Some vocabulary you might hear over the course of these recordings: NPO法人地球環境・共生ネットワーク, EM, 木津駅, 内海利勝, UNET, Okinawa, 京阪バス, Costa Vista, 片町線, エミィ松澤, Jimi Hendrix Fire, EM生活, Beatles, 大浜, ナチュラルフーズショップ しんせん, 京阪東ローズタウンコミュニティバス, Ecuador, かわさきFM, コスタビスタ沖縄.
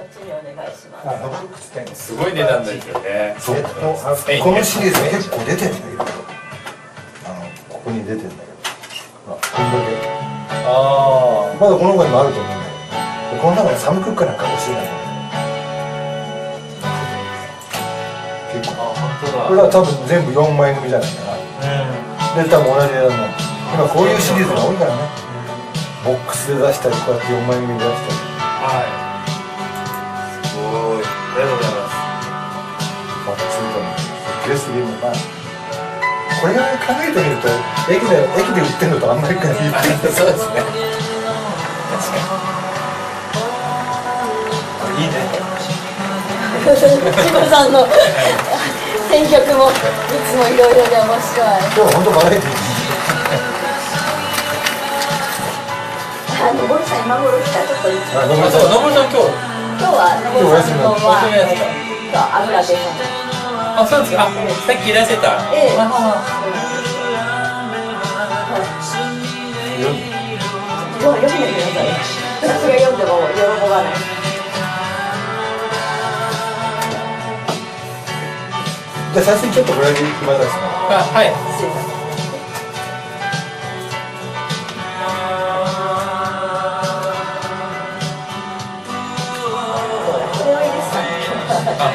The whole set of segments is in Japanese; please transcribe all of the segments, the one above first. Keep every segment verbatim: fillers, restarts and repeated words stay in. そっちにお願いします。あ、ロボックス店すごい値段ですよね。そう、このシリーズ結構出てるんだけど、あのここに出てるんだけど、ほらこんだけ、ああまだこの中にもあると思うんだけど、この中にサムクックなんか欲しいな。結構、これは多分全部よんまい組じゃないかな。で多分同じ値段なんです。今こういうシリーズが多いからね。ボックスで出したり、こうやってよんまい組で出したり。はい。ありがとうございます。バッチリと思います。これを考えてみると、駅で駅で売ってるのとあんまり変わらない。そうですね。確かに。いいね。千葉さんの選曲もいつもいろいろで面白い。今日本当バラエティー。あ、のぼるさん今頃来たとこ行って。あ、のぼるさん今日。今日はのぼるさんのは油でさん。あ、そうですか。さっきいらしてた。ええ。読んでください。私が読んでも喜ばない。じゃあ最初にちょっとこれだけまだですね。あ、はい。失礼します。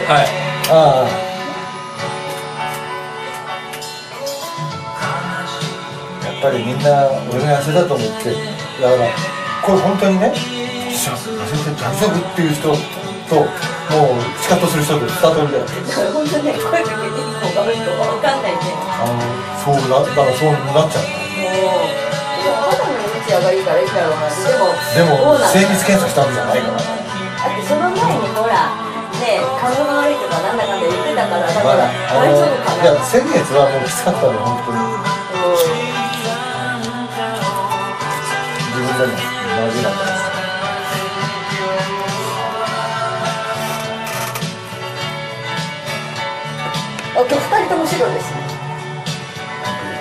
はい。ああ。やっぱりみんな俺の痩せだと思って、だからこれ本当にね、痩せて大丈夫っていう人ともうスカッとする人とスタートみたいな。本当ね、声かけていい子がいいとわかんないね。あのそうなだからそうなっちゃう。もういや肌の持ち上がりからいいだろうな。でもでも精密検査したんじゃないかな。だってその前にほら。ね、顔が悪いとかなんだかんだ言ってたから、だから大丈夫かな。いや、先月はもうきつかったね、本当に。自分でも大事なんです。あ、今日二人とも白ですね。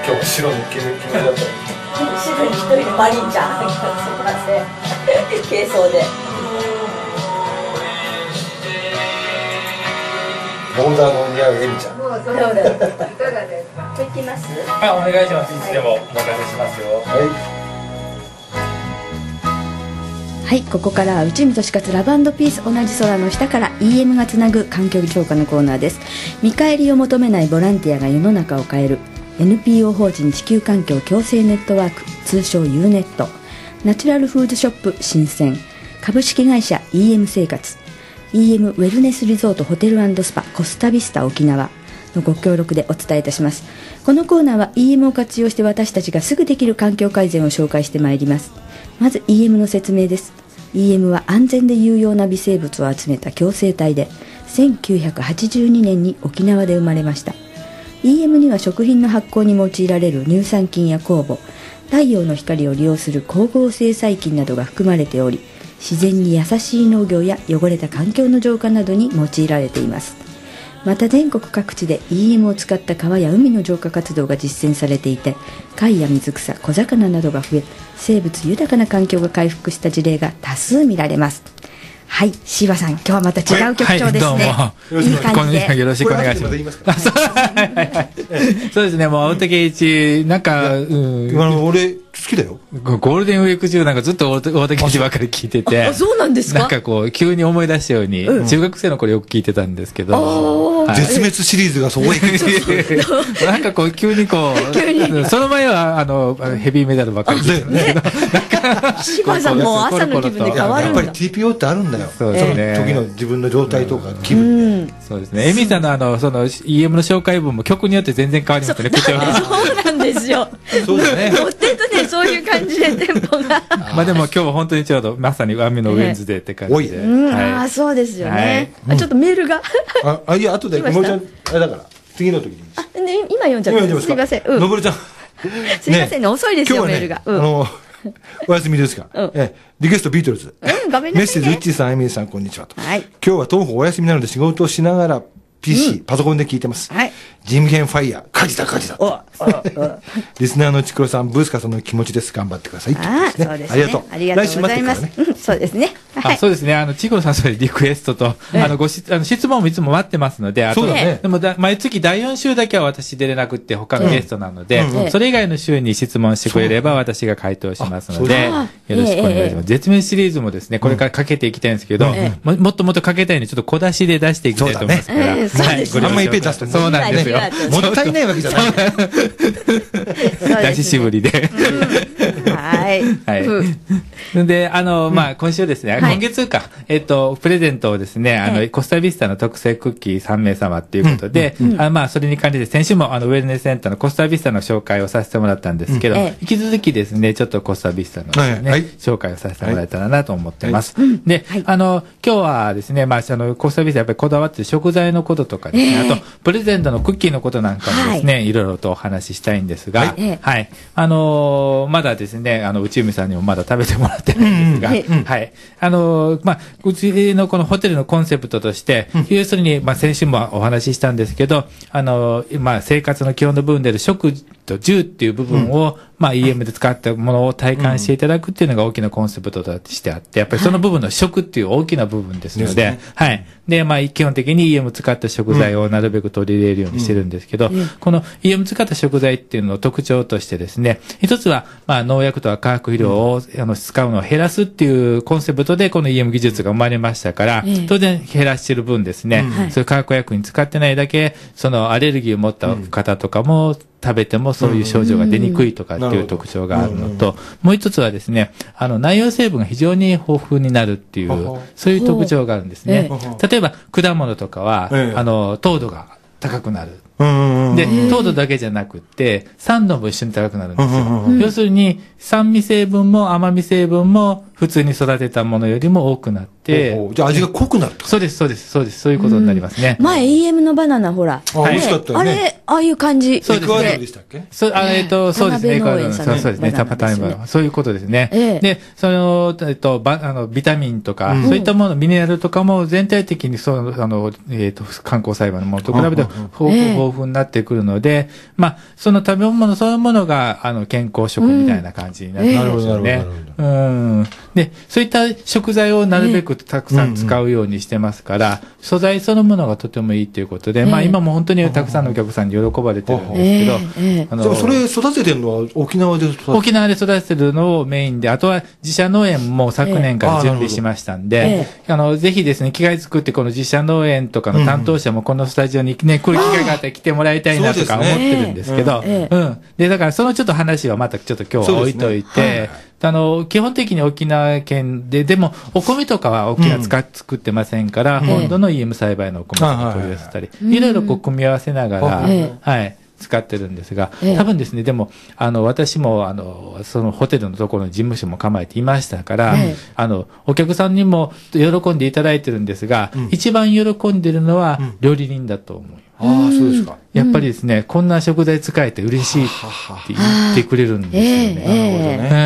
今日白の決め決めだった。白に一人でマリンちゃん。すみません。軽装で。ボーダーの似合うエミちゃん。もうそうだ。いかがですか。行きます。あ、お願いします。いつでもお任せしますよ。はい。はい、ここからはうちみとしかつラブ&ピース同じ空の下から イーエム がつなぐ環境強化のコーナーです。見返りを求めないボランティアが世の中を変える エヌピーオー 法人地球環境共生ネットワーク、通称 ユーネット、ナチュラルフードショップ新鮮、株式会社 イーエム 生活。イーエム ウェルネスリゾートホテル&スパコスタビスタ沖縄のご協力でお伝えいたします。このコーナーは イーエム を活用して私たちがすぐできる環境改善を紹介してまいります。まず イーエム の説明です。 イーエム は安全で有用な微生物を集めた共生体でせんきゅうひゃくはちじゅうにねんに沖縄で生まれました。 イーエム には食品の発酵に用いられる乳酸菌や酵母、太陽の光を利用する光合成細菌などが含まれており、自然に優しい農業や汚れた環境の浄化などに用いられています。また全国各地で イーエム を使った川や海の浄化活動が実践されていて、貝や水草、小魚などが増え、生物豊かな環境が回復した事例が多数見られます。はい、柴さん、今日はまた違う局長ですね。はい、どうも。いい感じで。よろしくお願いします。そうですね、もう大竹一、なんか、うん。あの、俺、好きだよ。ゴールデンウィーク中なんかずっと大竹一ばっかり聞いてて。あ、そうなんですか？なんかこう、急に思い出したように、中学生の頃よく聞いてたんですけど。絶滅シリーズがそう多い。なんかこう、急にこう、その前は、あの、ヘビーメダルばっかり聞いてたんだけど。柴さん、もう朝の気分で変わるんだ。やっぱり ティーピーオー ってあるんだよ。その時の自分の状態とか気分で。そうですね。エミさんのあのその イーエム の紹介文も曲によって全然変わりますね。そうなんですよ。そうですね。とってもね、そういう感じでテンポが。まあでも今日は本当にちょうどまさに雨のウェンズデーって感じで。ああそうですよね。ちょっとメールが。ああいや後でもうちょいあれだから次の時に。あね今読んじゃってすみません。のぼるちゃん。すみませんね、遅いですよメールが。お休みですか。リクエストビートルズ。メッセージ、ウッチーさん、エミリーさん、こんにちはと。今日は東方お休みなので仕事をしながらピーシー、うん、パソコンで聞いてます。はい。ジムヘンファイヤー、火事だ火事だ。お、お、リスナーのちくろさん、ブースカさんの気持ちです。頑張ってください。あ、そうですね。ありがとう。ありがとうございます。うん、そうですね。あ、そうですね。あの、ちくろさん、それリクエストと、あの、ご質問もいつも待ってますので、あと、でも、毎月だいよん週だけは私出れなくって、他のゲストなので、それ以外の週に質問してくれれば、私が回答しますので、よろしくお願いします。絶滅シリーズもですね、これからかけていきたいんですけど、もっともっとかけたいので、ちょっと小出しで出していきたいと思いますから。あんまりいっぺん出すとそうなんですよ。もったいないわけじゃない。出ししぶりで。はい。はい。で、あの、まあ、今週ですね、今月か、えっと、プレゼントをですね、あの、コスタビスタの特製クッキーさんめいさまっていうことで、まあ、それに関して、先週もあのウェルネスセンターのコスタビスタの紹介をさせてもらったんですけど、引き続きですね、ちょっとコスタビスタの紹介をさせてもらえたらなと思ってます。で、あの、今日はですね、まあ、あの、コスタビスタやっぱりこだわってる食材のこととかですね、あと、プレゼントのクッキーのことなんかもですね、いろいろとお話ししたいんですが、はい。あの、まだですね、あの内海さんにもまだ食べてもらってないんですが、はい、あのまあうちのこのホテルのコンセプトとして、要するにまあ先週もお話ししたんですけど、あのまあ生活の基本の部分である食と住っていう部分をまあ イーエム で使ったものを体感していただくっていうのが大きなコンセプトとしてあって、やっぱりその部分の食っていう大きな部分ですので、はい、でまあ基本的に イーエム 使った食材をなるべく取り入れるようにしてるんですけど、この イーエム 使った食材っていうのの特徴としてですね、一つはまあ農薬とは化学肥料をあの使うのを減らすっていうコンセプトでこの イーエム 技術が生まれましたから、当然減らしてる分ですね、そういう化学薬に使ってないだけ、そのアレルギーを持った方とかも食べてもそういう症状が出にくいとかっていう特徴があるのと、もう一つはですね、あの内容成分が非常に豊富になるっていう、そういう特徴があるんですね。例えば果物とかは、あの糖度が高くなる。で、糖度だけじゃなくて、酸度も一緒に高くなるんですよ。要するに、酸味成分も甘味成分も普通に育てたものよりも多くなって。じゃあ味が濃くなると。そうです、そうです、そうです。そういうことになりますね。前、イーエム のバナナ、ほら。あ、美味しかったよね。あれ、ああいう感じ。そうですね。エクアドルでしたっけ？そう、えっと、そうですね。エクアドル。そうですね。タパタイム。そういうことですね。で、その、えっと、ビタミンとか、そういったもの、ミネラルとかも全体的に、その、あの、えっと、観光栽培のものと比べて豊富。になってくるので、まあその食べ物そういうものがあの健康食みたいな感じになってますよね。うん。で、そういった食材をなるべくたくさん使うようにしてますから、素材そのものがとてもいいということで、まあ今も本当にたくさんのお客さんに喜ばれてるんですけど、あのそれ育ててるのは沖縄で育ててる。沖縄で育ててるのをメインで、あとは自社農園も昨年から準備しましたんで、あのぜひですね機会作ってこの自社農園とかの担当者もこのスタジオにね来る機会があって来てもらいたいなとか思ってるんですけど、うん。で、だからそのちょっと話はまたちょっと今日は置いといて、あの、基本的に沖縄県で、でも、お米とかは沖縄使っ作ってませんから、本土の イーエム 栽培のお米とか取り寄せたり、いろいろこう組み合わせながら、はい。使ってるんですが、多分ですね、でも、あの、私も、あの、そのホテルのところに事務所も構えていましたから、あの、お客さんにも喜んでいただいてるんですが、一番喜んでるのは料理人だと思います。ああ、そうですか。やっぱりですね、こんな食材使えて嬉しいって言ってくれるんですよね。なるほど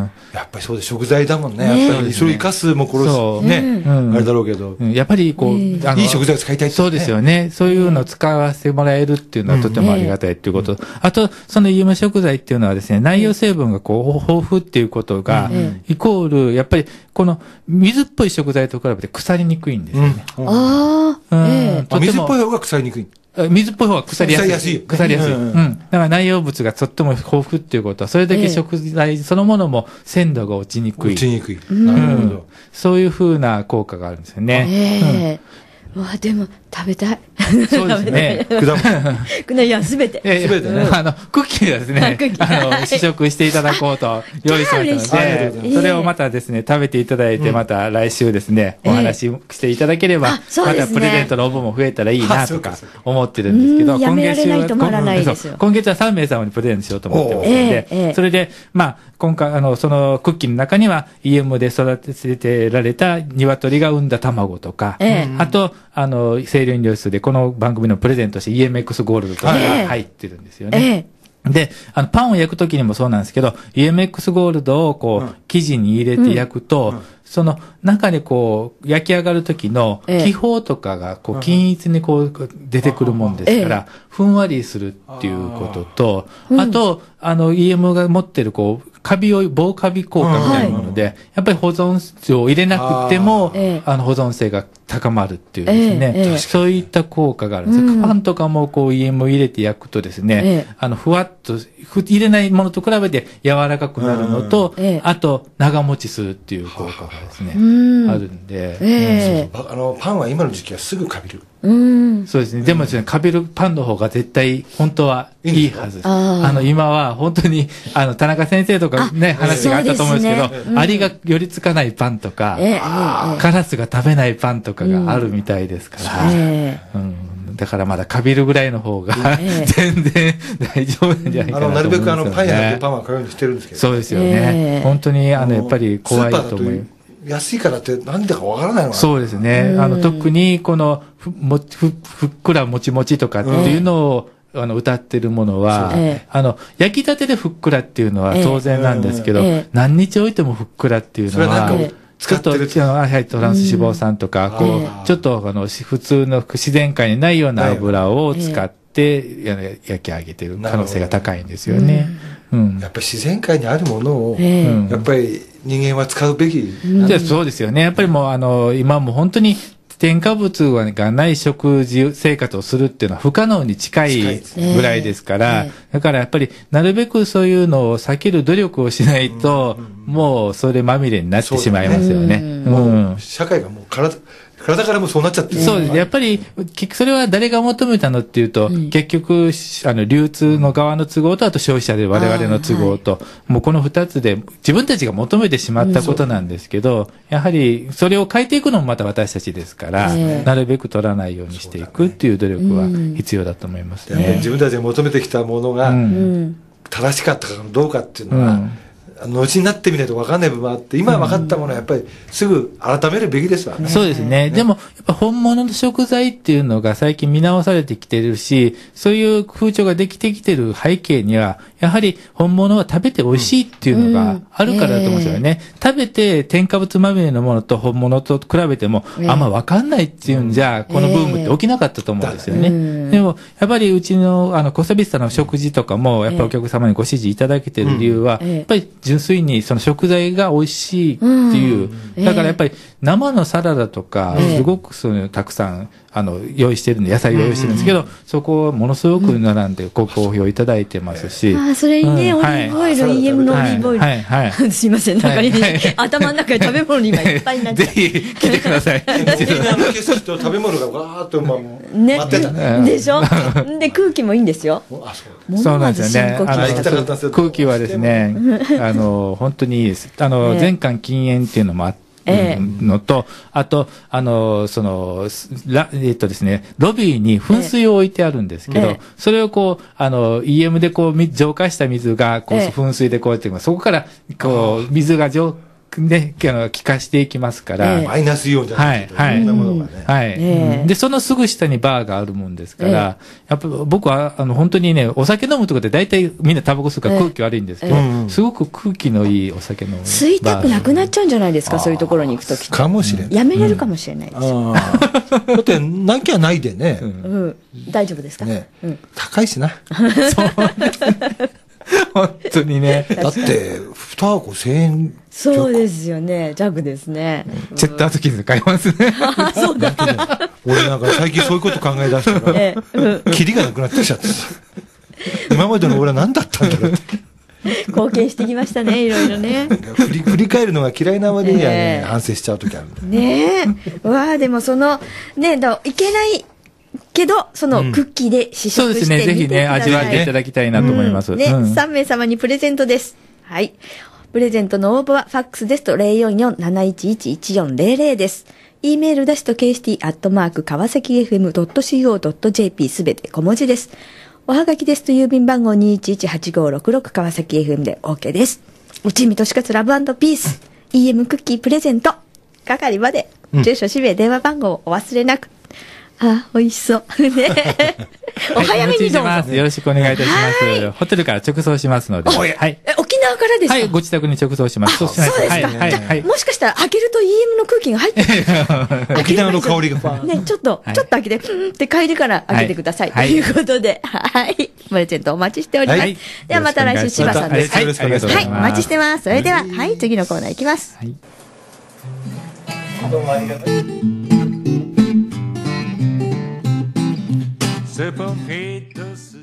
ね。やっぱりそうで食材だもんね。やっぱりそれ生かすも殺すね、あれだろうけど。やっぱりこう、いい食材を使いたい。そうですよね。そういうのを使わせてもらえるっていうのはとてもありがたいっていうこと。あと、その有名食材っていうのはですね、内容成分がこう、豊富っていうことが、イコール、やっぱりこの水っぽい食材と比べて腐りにくいんですよね。ああ。水っぽい方が腐りにくい。水っぽい方は腐りやすい。腐りやすい。うん。だから内容物がとっても豊富っていうことは、それだけ食材そのものも鮮度が落ちにくい。落ちにくい。なるほど。そういうふうな効果があるんですよね。ええ。わあ、でも、食べたい。そうですね。果物。いや、すべて。すべてね。あの、クッキーはですね、あの、試食していただこうと用意されたので、それをまたですね、食べていただいて、また来週ですね、お話ししていただければ、またプレゼントの応募も増えたらいいなとか思ってるんですけど、今月は、今月はさんめいさまにプレゼントしようと思ってますので、それで、まあ、今回、あの、そのクッキーの中には、イーエム で育てられた鶏が産んだ卵とか、あと、あの、清涼飲料水でこの番組のプレゼントして イーエムエックス ゴールドとかが入ってるんですよね。で、あの、パンを焼くときにもそうなんですけど、ユーエムエックス ゴールドをこう、うん、生地に入れて焼くと、うんうん、その中にこう、焼き上がるときの気泡とかがこう、均一にこう、出てくるもんですから、ふんわりするっていうことと、あと、あの、イーエム が持ってるこう、カビを、防カビ効果みたいなもので、やっぱり保存を入れなくても、あの、保存性が高まるっていうですね、そういった効果があるんです。パンとかもこう、イーエム を入れて焼くとですね、あの、ふわっと、入れないものと比べて柔らかくなるのと、あと、長持ちするっていう効果がですね、あるんで。あの、パンは今の時期はすぐカビる。そうですね。でもですね、カビるパンの方が絶対、本当はいいはずです。あの、今は本当に、あの、田中先生とかね、話があったと思うんですけど、アリが寄りつかないパンとか、カラスが食べないパンとかがあるみたいですから、だからまだカビるぐらいの方が、全然大丈夫なんじゃないかなと思いますよね。あの、なるべくあの、パンやってパンは買うようにしてるんですけど。そうですよね。本当に、あの、やっぱり怖いと思います。安いからって何だかわからないのかな。そうですね。あの、特にこのふ、も、ふ、ふっくらもちもちとかっていうのを、あの、歌ってるものは、あの、焼きたてでふっくらっていうのは当然なんですけど、何日置いてもふっくらっていうのは、ちょっと、はい、トランス脂肪酸とか、こう、ちょっと、あの、普通の自然界にないような油を使って、焼き上げてる可能性が高いんですよね。うん。やっぱり自然界にあるものを、やっぱり、人間は使うべき。そうですよね。やっぱりもう、あの、今も本当に添加物がない食事生活をするっていうのは不可能に近いぐらいですから、だからやっぱりなるべくそういうのを避ける努力をしないと、もうそれまみれになってしまいますよね。もう社会がもう体、体からもそうなっちゃってる。そうです。やっぱり、それは誰が求めたのっていうと、うん、結局、あの、流通の側の都合と、あと消費者で我々の都合と、はい、もうこの二つで自分たちが求めてしまったことなんですけど、うん、やはり、それを変えていくのもまた私たちですから、えー、なるべく取らないようにしていくっていう努力は必要だと思いますね。うん、自分たちが求めてきたものが、正しかったかどうかっていうのは、うん後になってみないと分かんない部分あって、今分かったものはやっぱりすぐ改めるべきですわね。そうですね。ねでも、やっぱ本物の食材っていうのが最近見直されてきてるし、そういう風潮ができてきてる背景には、やはり本物は食べて美味しいっていうのがあるからだと思うんですよね。うんえー、食べて添加物まみれのものと本物と比べても、あんま分かんないっていうんじゃ、このブームって起きなかったと思うんですよね。えー、でも、やっぱりうちの、あの、コサビスタの食事とかも、やっぱりお客様にご指示いただけてる理由は、やっぱり純粋にその食材が美味しいっていう。うん、だからやっぱり生のサラダとか、すごくそのたくさん、あの、用意してるんで、野菜用意してるんですけど、そこをものすごく並んで、ご好評いただいてますし。あ、それにね、オリーブオイル、イーエム のオリーブオイル。はい、はい。すいません、なんかね、頭の中で食べ物に今いっぱいになって。ぜひ、来てください。食べ物がわーっと、ま、待ってた。でしょで、空気もいいんですよ。そうなんですよね。空気はですね、あの、本当にいいです。あの、全館禁煙っていうのもあって、のと、あと、あの、その、ら、えっとですね、ロビーに噴水を置いてあるんですけど、それをこう、あの、イーエム でこう、浄化した水が、こう、噴水でこうやって、そこから、こう、水が浄化、ね、あの、気化していきますから。マイナスイオンじゃないですか。はい、はい。そんなものがね。はい。で、そのすぐ下にバーがあるもんですから、やっぱ僕は、あの、本当にね、お酒飲むとこで大体みんなタバコ吸うから空気悪いんですけど、すごく空気のいいお酒飲む。吸いたくなくなっちゃうんじゃないですか、そういうところに行くときって。かもしれない。やめれるかもしれないですよ。だって、なきゃないでね。うん。大丈夫ですか？ね。高いしな。そう。本当にね。だって、二箱千円。そうですよね。弱ですね。チェッターズキズ買いますね。あ、そうだ。俺なんか最近そういうこと考え出したから、キリがなくなってきちゃって。今までの俺は何だったんだろうって。貢献してきましたね、いろいろね。振り、振り返るのが嫌いな割にはね、反省しちゃうときあるんだよね。ねえ。わあ、でもその、ね、だ、いけない。けど、そのクッキーで試食してみてください。そうですね。ぜひね、味わっていただきたいなと思います。ね、さんめいさまにプレゼントです。はい。プレゼントの応募は、ファックスですと ゼロよんよん なないちいち いちよんゼロゼロ です。E メール出しと ケーエスティーアットマーク川崎エフエムドットシーオードットジェーピー すべて小文字です。おはがきですと郵便番号 にいちいちはちごろくろく 川崎 エフエム で OK です。うちみとしかつラブ&ピース。イーエム クッキープレゼント。係まで。住所、氏名、電話番号をお忘れなく。ああ、美味しそう。ねお早めにどうぞ。よろしくお願いいたします。ホテルから直送しますので。はい。沖縄からですか？はい、ご自宅に直送します。そうですか。もしかしたら開けると イーエム の空気が入ってくる。沖縄の香りが。ね、ちょっと、ちょっと開けて、ふんって嗅いでから開けてください。ということで、はい。マルちゃんとお待ちしております。ではまた来週、柴さんです。よろしくお願いします。はい、お待ちしてます。それでは、はい、次のコーナーいきます。はい。どうもありがとう。セパレートス